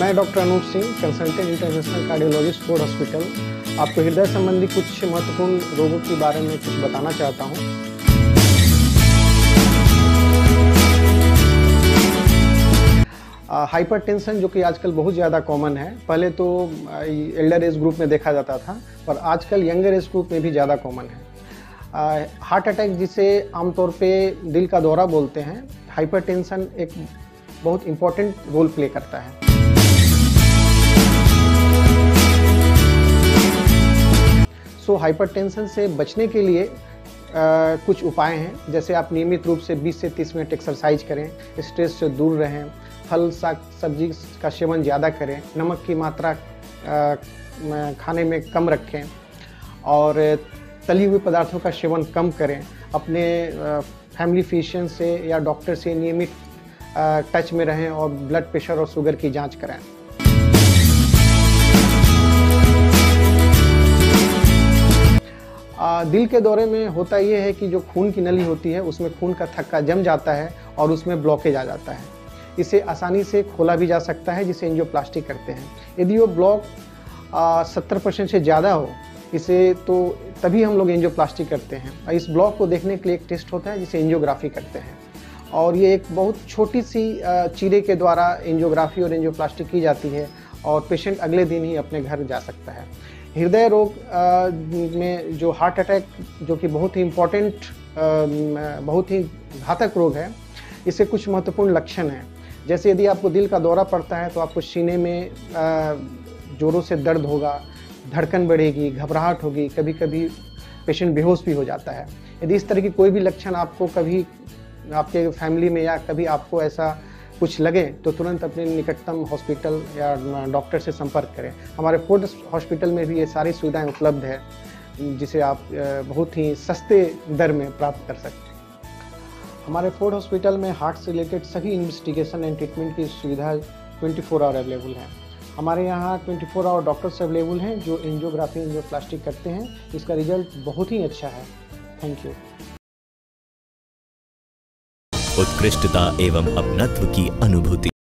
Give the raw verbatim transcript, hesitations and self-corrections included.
मैं doctor Anup Singh, consultant international cardiologist Ford hospital, आपको हृदय संबंधी कुछ महत्वपूर्ण रोगों के बारे में कुछ बताना चाहता हूं। हाइपरटेंशन जो कि आजकल बहुत ज़्यादा कॉमन है, पहले तो एल्डर एज ग्रुप में देखा जाता था पर आजकल यंगर एज ग्रुप में भी ज़्यादा कॉमन है। हार्ट अटैक जिसे आमतौर पे दिल का दौरा बोलते हैं, हाइपरटेंशन एक बहुत इम्पोर्टेंट रोल प्ले करता है। सो so, हाइपरटेंशन से बचने के लिए आ, कुछ उपाय हैं, जैसे आप नियमित रूप से बीस से तीस मिनट एक्सरसाइज करें, स्ट्रेस से दूर रहें, फल साग सब्जी का सेवन ज़्यादा करें, नमक की मात्रा आ, खाने में कम रखें और तली हुए पदार्थों का सेवन कम करें। अपने फैमिली फिजिशियन से या डॉक्टर से नियमित टच में रहें और ब्लड प्रेशर और शुगर की जांच कराएं। आ, दिल के दौरे में होता यह है कि जो खून की नली होती है उसमें खून का थक्का जम जाता है और उसमें ब्लॉकेज आ जाता है। इसे आसानी से खोला भी जा सकता है, जिसे एंजियोप्लास्टी कहते हैं। यदि वो ब्लॉक सत्तर परसेंट से ज़्यादा हो, इसे तो तभी हम लोग एंजियोप्लास्टी करते हैं। और इस ब्लॉक को देखने के लिए एक टेस्ट होता है जिसे एंजियोग्राफी करते हैं, और ये एक बहुत छोटी सी चीरे के द्वारा एंजियोग्राफी और एंजियोप्लास्टी की जाती है और पेशेंट अगले दिन ही अपने घर जा सकता है। हृदय रोग में जो हार्ट अटैक, जो कि बहुत ही इम्पोर्टेंट, बहुत ही घातक रोग है, इसके कुछ महत्वपूर्ण लक्षण हैं। जैसे यदि आपको दिल का दौरा पड़ता है तो आपको सीने में जोरों से दर्द होगा, धड़कन बढ़ेगी, घबराहट होगी, कभी कभी पेशेंट बेहोश भी हो जाता है। यदि इस तरह की कोई भी लक्षण आपको कभी आपके फैमिली में या कभी आपको ऐसा कुछ लगे तो तुरंत अपने निकटतम हॉस्पिटल या डॉक्टर से संपर्क करें। हमारे फोर्ड हॉस्पिटल में भी ये सारी सुविधाएं उपलब्ध है, जिसे आप बहुत ही सस्ते दर में प्राप्त कर सकते हैं। हमारे फोर्ड हॉस्पिटल में हार्ट से रिलेटेड सभी इन्वेस्टिगेशन एंड ट्रीटमेंट की सुविधा ट्वेंटी फोर आवर अवेलेबल है। हमारे यहाँ twenty four hour doctors available हैं जो एंजियोग्राफी एंजियोप्लास्टी करते हैं। इसका रिजल्ट बहुत ही अच्छा है। Thank you. उत्कृष्टता एवं अपनत्व की अनुभूति।